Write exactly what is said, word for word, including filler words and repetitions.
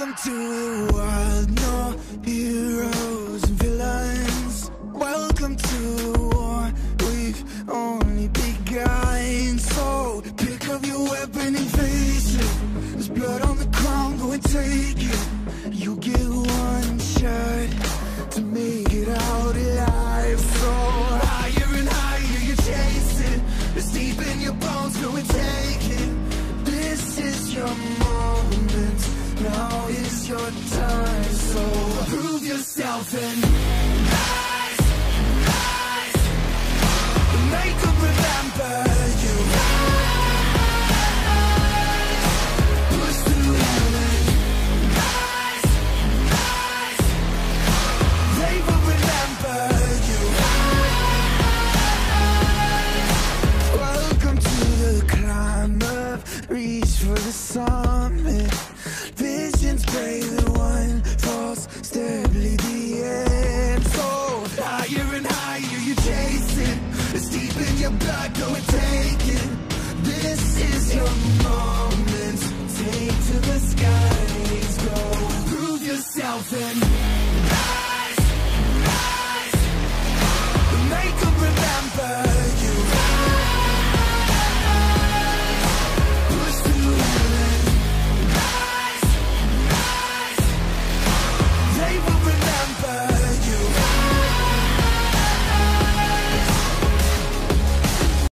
Welcome to the wild, no heroes and villains. Welcome to the war, we've only begun. So pick up your weapon and face it. There's blood on the ground, go and take it. You get one shot to make it out alive. So higher and higher you chase it. It's deep in your bones, go and take it. This is your moment. Now is your time, so prove yourself and rise, rise. Make them remember you. Rise, push through heaven. Rise, rise. They will remember you. Rise. Welcome to the climb up, reach for the summit. Visions pray that one falls steadily the end. So higher and higher you chase it. It's deep in your blood, go and take it. This is your moment. Take to the skies, go prove yourself and